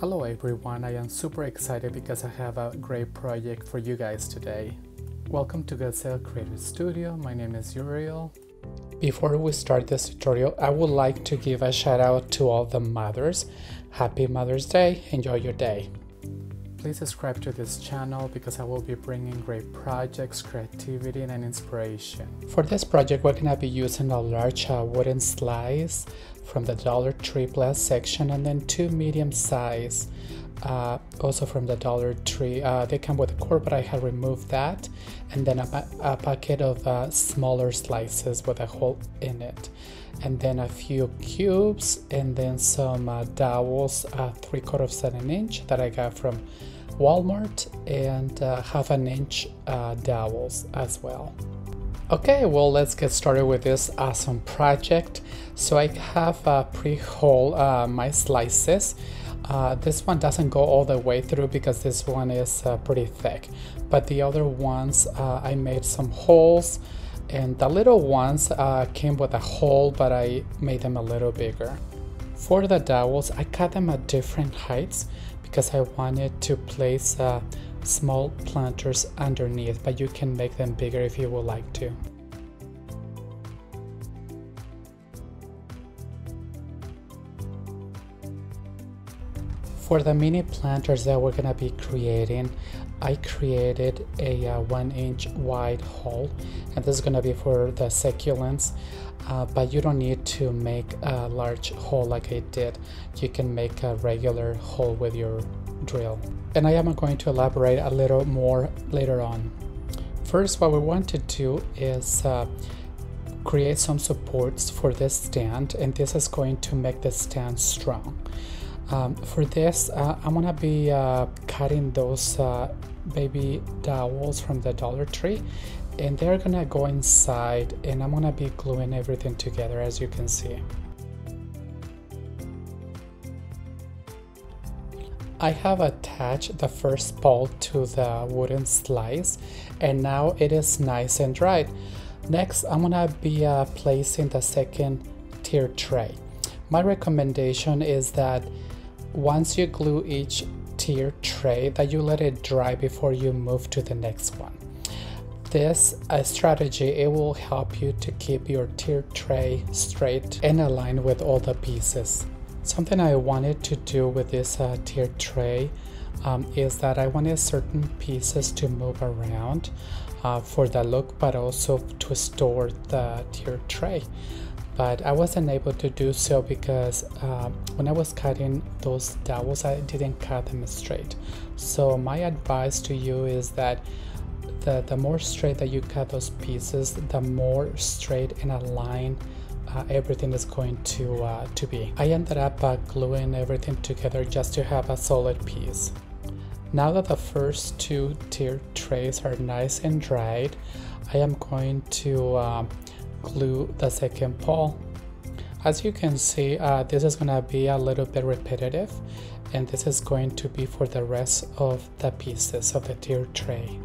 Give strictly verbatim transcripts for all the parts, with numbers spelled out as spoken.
Hello everyone, I am super excited because I have a great project for you guys today. Welcome to Gazelle Creative Studio, my name is Uriel. Before we start this tutorial, I would like to give a shout out to all the mothers. Happy Mother's Day, enjoy your day. Please subscribe to this channel because I will be bringing great projects, creativity and inspiration. For this project, we're going to be using a large uh, wooden slice from the Dollar Tree Plus section and then two medium size, uh, also from the Dollar Tree. Uh, they come with a core, but I had removed that, and then a, pa a packet of uh, smaller slices with a hole in it, and then a few cubes, and then some uh, dowels, uh, three quarters of an inch that I got from Walmart, and uh, half an inch uh, dowels as well. Okay, well, let's get started with this awesome project. So I have uh, pre-hole uh, my slices. Uh, this one doesn't go all the way through because this one is uh, pretty thick, but the other ones uh, I made some holes, and the little ones uh, came with a hole, but I made them a little bigger. For the dowels, I cut them at different heights because I wanted to place uh, small planters underneath, but you can make them bigger if you would like to. For the mini planters that we're gonna be creating, I created a uh, one inch wide hole, and this is gonna be for the succulents, uh, but you don't need to make a large hole like I did. You can make a regular hole with your drill. And I am going to elaborate a little more later on. First, what we want to do is uh, create some supports for this stand, and this is going to make the stand strong. Um, for this, uh, I'm gonna be uh, cutting those uh, baby dowels from the Dollar Tree, and they're gonna go inside, and I'm gonna be gluing everything together, as you can see. I have attached the first pole to the wooden slice, and now it is nice and dried. Next, I'm gonna be uh, placing the second tier tray. My recommendation is that once you glue each tier tray, that you let it dry before you move to the next one. This uh, strategy, it will help you to keep your tier tray straight and aligned with all the pieces. Something I wanted to do with this uh, tier tray um, is that I wanted certain pieces to move around uh, for the look, but also to store the tier tray. But I wasn't able to do so because um, when I was cutting those dowels, I didn't cut them straight. So my advice to you is that the, the more straight that you cut those pieces, the more straight and aligned uh, everything is going to, uh, to be. I ended up uh, gluing everything together just to have a solid piece. Now that the first two tier trays are nice and dried, I am going to uh, glue the second pole. As you can see, uh, this is going to be a little bit repetitive, and this is going to be for the rest of the pieces of the tier tray.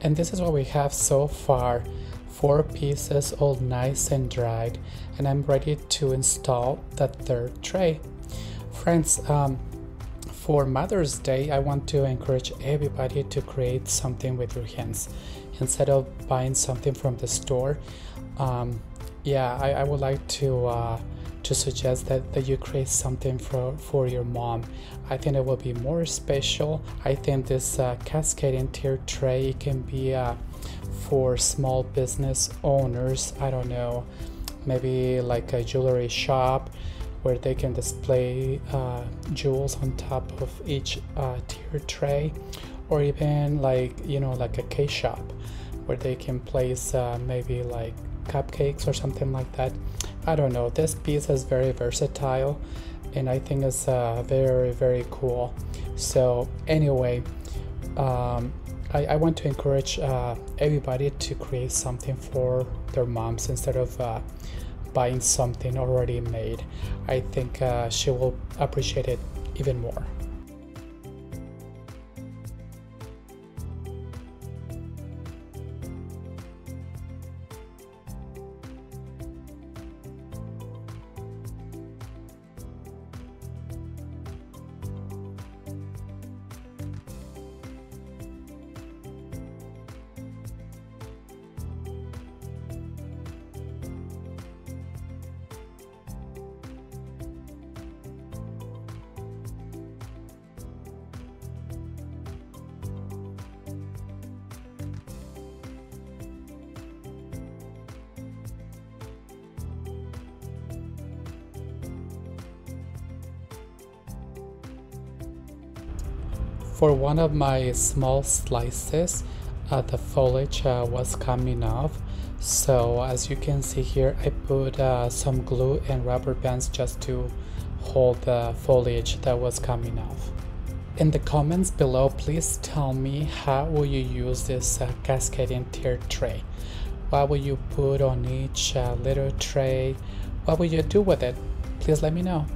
And this is what we have so far, four pieces all nice and dried, and I'm ready to install the third tray. Friends, um, for Mother's Day, I want to encourage everybody to create something with your hands instead of buying something from the store. Um, yeah, I, I would like to uh, to suggest that, that you create something for, for your mom. I think it will be more special. I think this uh, cascading tier tray can be uh, for small business owners. I don't know, maybe like a jewelry shop where they can display uh, jewels on top of each uh, tier tray, or even like, you know, like a cake shop where they can place uh, maybe like cupcakes or something like that. I don't know, this piece is very versatile, and I think it's uh, very, very cool. So anyway, um, I, I want to encourage uh, everybody to create something for their moms instead of uh, buying something already made. I think uh, she will appreciate it even more. For one of my small slices, uh, the foliage uh, was coming off. So as you can see here, I put uh, some glue and rubber bands just to hold the foliage that was coming off. In the comments below, please tell me, how will you use this uh, cascading tier tray? What will you put on each uh, little tray? What will you do with it? Please let me know.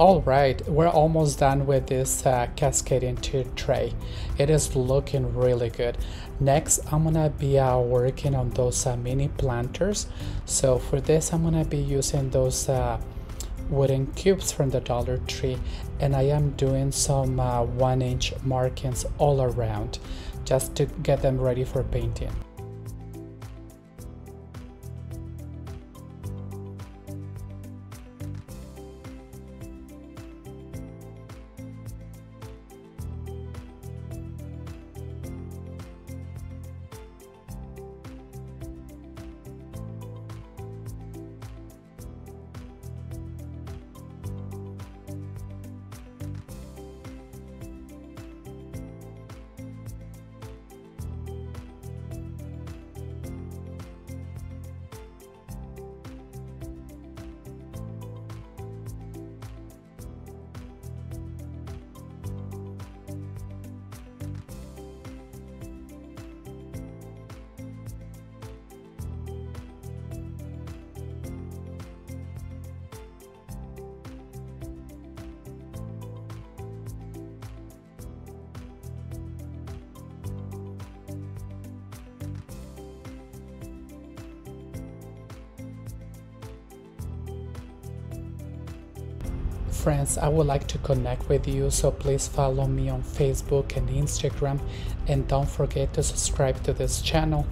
Alright, we're almost done with this uh, cascading tier tray. It is looking really good. Next, I'm gonna be uh, working on those uh, mini planters. So for this, I'm gonna be using those uh, wooden cubes from the Dollar Tree, and I am doing some uh, one inch markings all around just to get them ready for painting. Friends, I would like to connect with you, so please follow me on Facebook and Instagram, and don't forget to subscribe to this channel.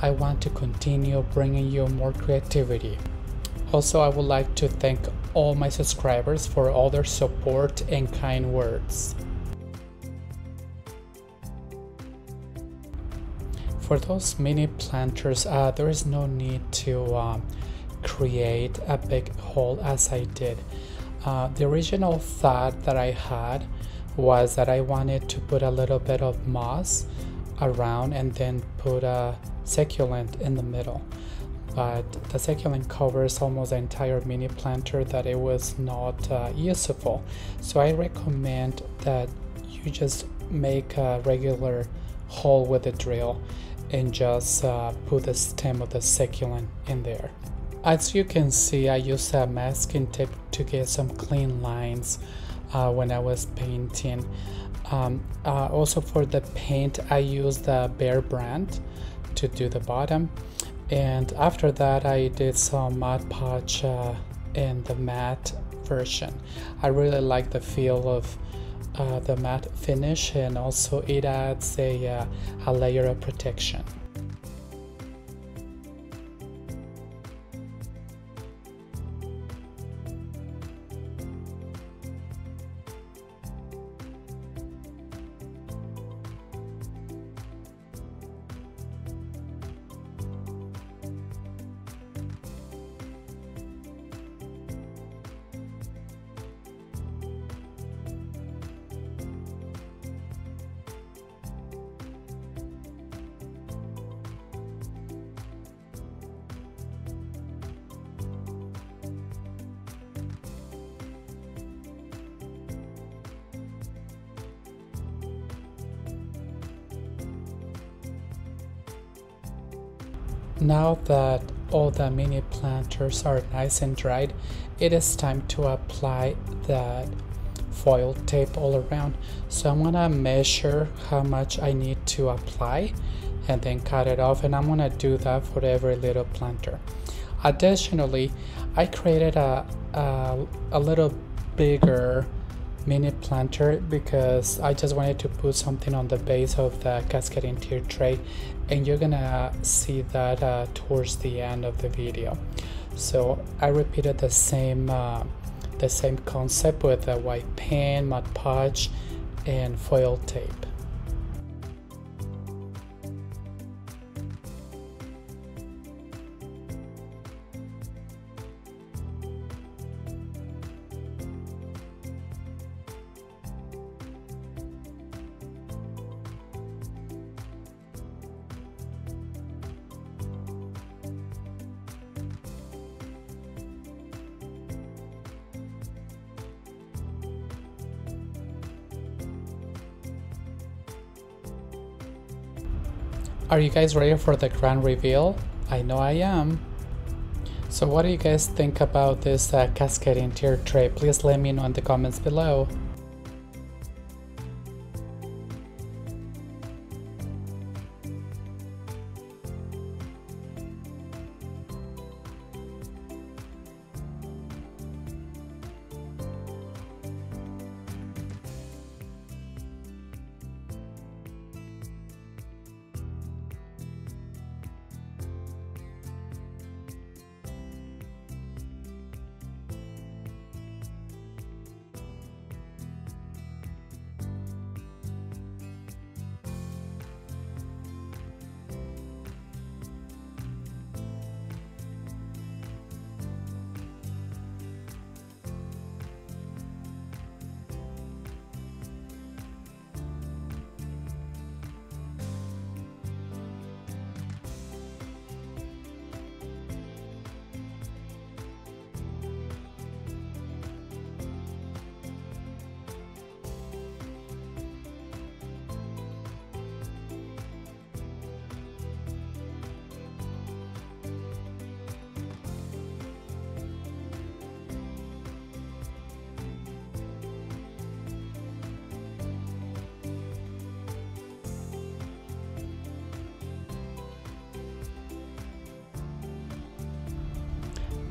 I want to continue bringing you more creativity. Also, I would like to thank all my subscribers for all their support and kind words. For those mini planters, uh, there is no need to um, create a big hole as I did. Uh, the original thought that I had was that I wanted to put a little bit of moss around and then put a succulent in the middle, but the succulent covers almost the entire mini planter that it was not uh, useful. So I recommend that you just make a regular hole with a drill and just uh, put the stem of the succulent in there. As you can see, I used a masking tape to get some clean lines uh, when I was painting. Um, uh, also for the paint, I used the Bare Brand to do the bottom. And after that, I did some Mod Podge uh, in the matte version. I really like the feel of uh, the matte finish, and also it adds a, uh, a layer of protection. Now that all the mini planters are nice and dried, it is time to apply that foil tape all around. So I'm gonna measure how much I need to apply and then cut it off, and I'm gonna do that for every little planter. Additionally, I created a, a, a little bigger mini planter because I just wanted to put something on the base of the cascading tier tray, and you're gonna see that uh, towards the end of the video. So I repeated the same uh, the same concept with the white paint, Mod Podge, and foil tape. Are you guys ready for the grand reveal? I know I am. So what do you guys think about this uh, cascading tier tray? Please let me know in the comments below.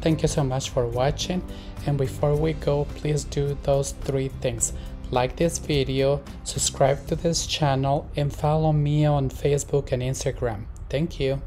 Thank you so much for watching, and before we go, please do those three things: like this video, subscribe to this channel, and follow me on Facebook and Instagram. Thank you.